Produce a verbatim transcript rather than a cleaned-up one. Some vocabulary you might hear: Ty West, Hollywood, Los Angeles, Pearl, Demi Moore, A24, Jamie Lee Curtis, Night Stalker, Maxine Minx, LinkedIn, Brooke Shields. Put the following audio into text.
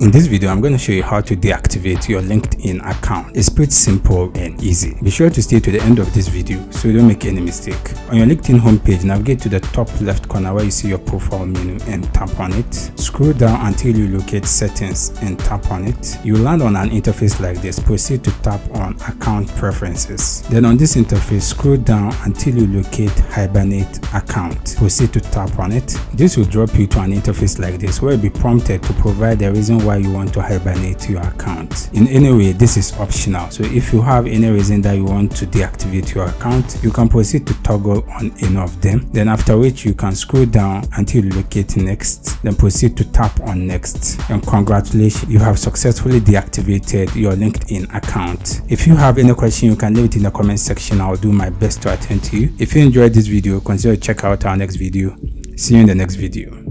In this video, I'm going to show you how to deactivate your LinkedIn account. It's pretty simple and easy. Be sure to stay to the end of this video so you don't make any mistake. On your LinkedIn homepage, navigate to the top left corner where you see your profile menu and tap on it. Scroll down until you locate settings and tap on it. You'll land on an interface like this. Proceed to tap on account preferences. Then on this interface, scroll down until you locate Hibernate account. Proceed to tap on it. This will drop you to an interface like this where you'll be prompted to provide the reason why why you want to hibernate your account. In any way, this is optional, so if you have any reason that you want to deactivate your account, you can proceed to toggle on any of them. Then after which, you can scroll down until you locate next, then proceed to tap on next, and congratulations, you have successfully deactivated your LinkedIn account. If you have any question, you can leave it in the comment section. I'll do my best to attend to you. If you enjoyed this video, consider check out our next video. See you in the next video.